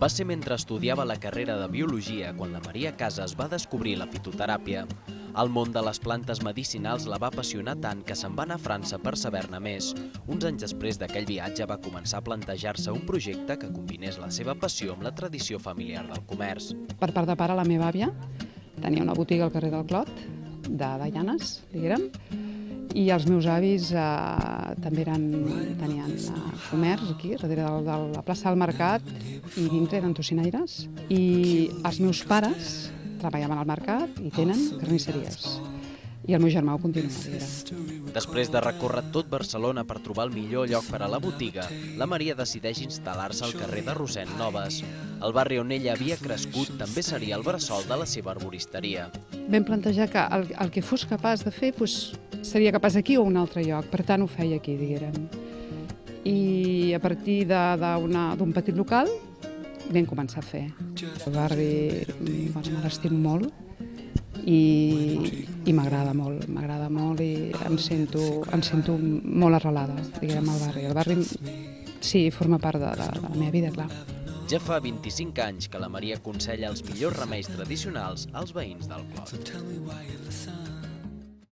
Va ser mentre estudiava la carrera de Biologia quan la Maria Casas va descobrir la fitoteràpia. El món de les plantes medicinals la va apassionar tant que se'n va anar a França per saber-ne més. Uns anys després d'aquell viatge va començar a plantejar-se un projecte que combinés la seva passió amb la tradició familiar del comerç. Per part de pare, la meva àvia tenia una botiga al carrer del Clot, de Dayanes, diguem, i els meus avis també tenien comerç aquí, darrere de la plaça del Mercat, i dintre eren tocinaires. I els meus pares treballaven al mercat i tenen carnisseries. I el meu germà ho continua. Després de recórrer tot Barcelona per trobar el millor lloc per a la botiga, la Maria decideix instal·lar-se al carrer de Rossend Noves. El barri on ella havia crescut també seria el bressol de la seva herboristeria. Vam plantejar que el que fos capaç de fer seria capaç aquí o un altre lloc, per tant ho feia aquí, diguem. I a partir d'un petit local vam començar a fer. El barri m'estimo molt i m'agrada molt i em sento molt arrelada, diguem, al barri. El barri sí, forma part de la meva vida, clar. Ja fa 25 anys que la Maria aconsella els millors remeis tradicionals als veïns del Clot.